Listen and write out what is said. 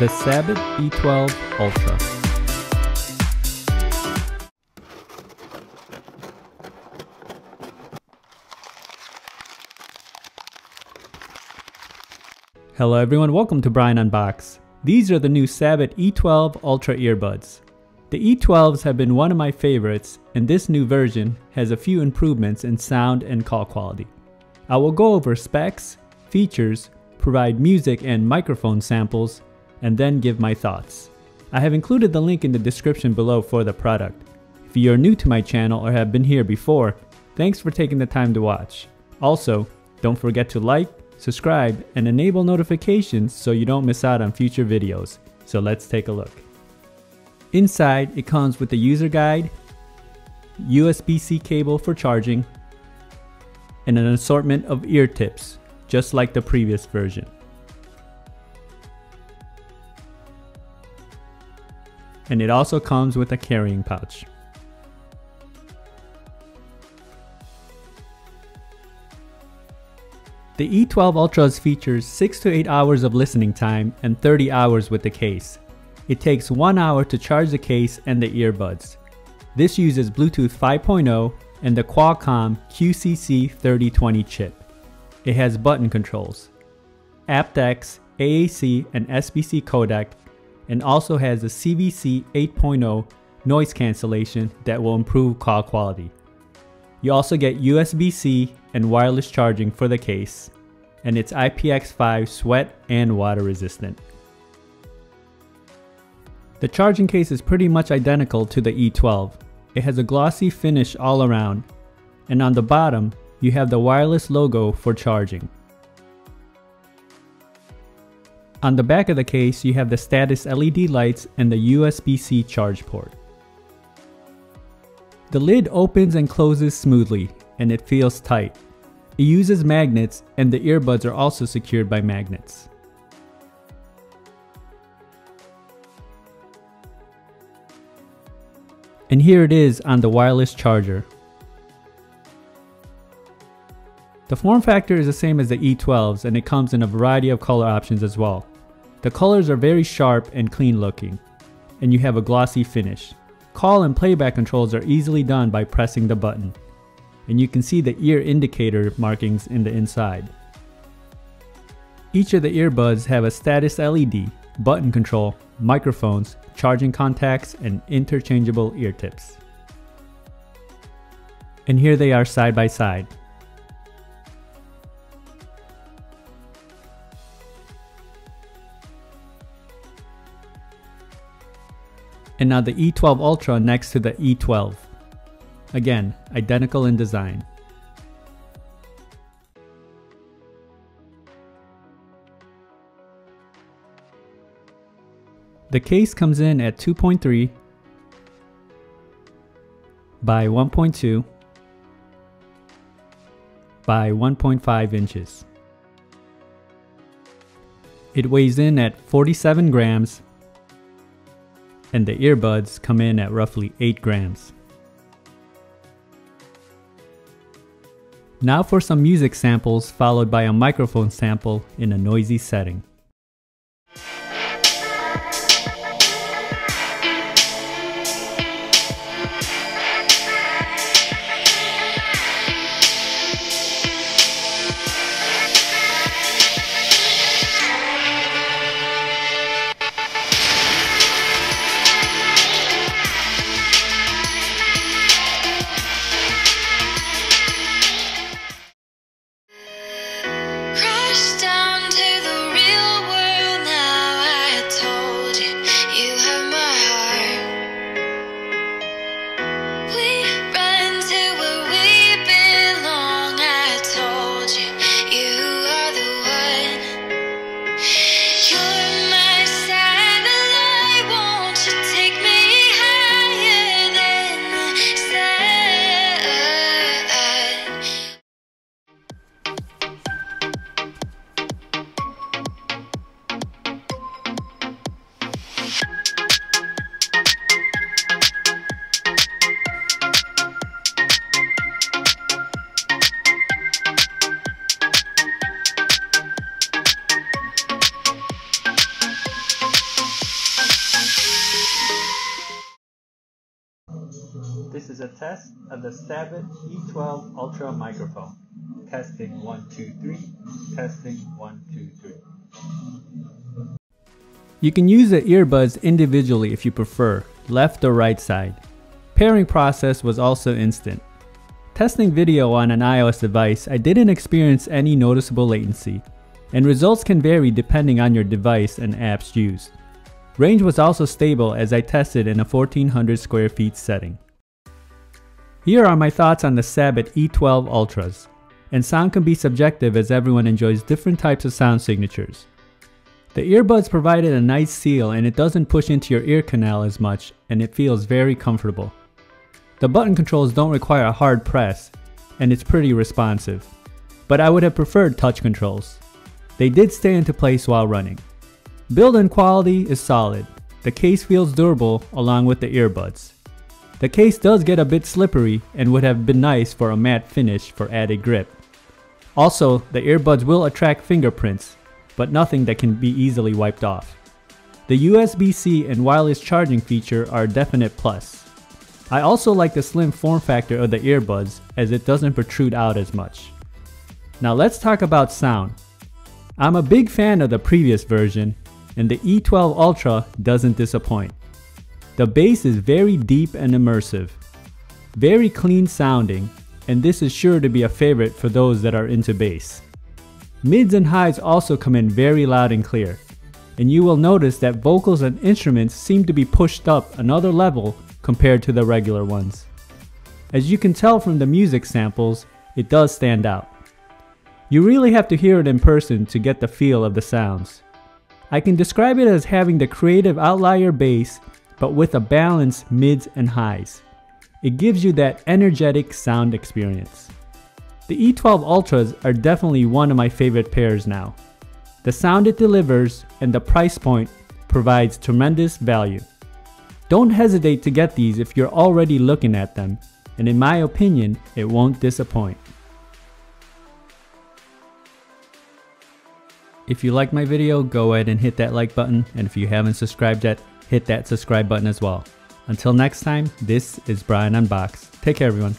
the Sabbat E12 Ultra. Hello everyone, welcome to Brian Unboxed. These are the new Sabbat E12 Ultra earbuds. The E12s have been one of my favorites, and this new version has a few improvements in sound and call quality. I will go over specs, features, provide music and microphone samples, and then give my thoughts. I have included the link in the description below for the product. If you are new to my channel or have been here before, thanks for taking the time to watch. Also, don't forget to like, subscribe, and enable notifications so you don't miss out on future videos. So let's take a look. Inside, it comes with a user guide, USB-C cable for charging, and an assortment of ear tips, just like the previous version. And it also comes with a carrying pouch. The E12 Ultra's features 6 to 8 hours of listening time and 30 hours with the case. It takes 1 hour to charge the case and the earbuds. This uses Bluetooth 5.0 and the Qualcomm QCC 3020 chip. It has button controls, AptX, AAC, and SBC codec, and also has a CVC 8.0 noise cancellation that will improve call quality. You also get USB-C and wireless charging for the case, and it's IPX5 sweat and water resistant. The charging case is pretty much identical to the E12. It has a glossy finish all around, and on the bottom you have the wireless logo for charging. On the back of the case you have the status LED lights and the USB-C charge port. The lid opens and closes smoothly, and it feels tight. It uses magnets, and the earbuds are also secured by magnets. And here it is on the wireless charger. The form factor is the same as the E12s, and it comes in a variety of color options as well. The colors are very sharp and clean looking, and you have a glossy finish. Call and playback controls are easily done by pressing the button, and you can see the ear indicator markings in the inside. Each of the earbuds have a status LED, button control, microphones, charging contacts, and interchangeable ear tips. And here they are side by side. And now the E12 Ultra next to the E12. Again, identical in design. The case comes in at 2.3 by 1.2 by 1.5 inches. It weighs in at 47 grams, and the earbuds come in at roughly 8 grams. Now for some music samples, followed by a microphone sample in a noisy setting. Down to the real is a test of the Sabbat E12 Ultra microphone. Testing 1, 2, 3. Testing 1, 2, 3. You can use the earbuds individually if you prefer, left or right side. Pairing process was also instant. Testing video on an iOS device, I didn't experience any noticeable latency, and results can vary depending on your device and apps used. Range was also stable as I tested in a 1400 square feet setting. Here are my thoughts on the Sabbat E12 Ultras, and sound can be subjective as everyone enjoys different types of sound signatures. The earbuds provided a nice seal and it doesn't push into your ear canal as much, and it feels very comfortable. The button controls don't require a hard press, and it's pretty responsive, but I would have preferred touch controls. They did stay into place while running. Build and quality is solid. The case feels durable along with the earbuds. The case does get a bit slippery and would have been nice for a matte finish for added grip. Also, the earbuds will attract fingerprints, but nothing that can be easily wiped off. The USB-C and wireless charging feature are a definite plus. I also like the slim form factor of the earbuds as it doesn't protrude out as much. Now let's talk about sound. I'm a big fan of the previous version, and the E12 Ultra doesn't disappoint. The bass is very deep and immersive, very clean sounding, and this is sure to be a favorite for those that are into bass. Mids and highs also come in very loud and clear, and you will notice that vocals and instruments seem to be pushed up another level compared to the regular ones. As you can tell from the music samples, it does stand out. You really have to hear it in person to get the feel of the sounds. I can describe it as having the creative outlier bass, but with a balanced mids and highs. It gives you that energetic sound experience. The E12 Ultras are definitely one of my favorite pairs now. The sound it delivers and the price point provides tremendous value. Don't hesitate to get these if you're already looking at them, and in my opinion, it won't disappoint. If you like my video, go ahead and hit that like button, and if you haven't subscribed yet, hit that subscribe button as well. Until next time, this is Brian Unboxed. Take care, everyone.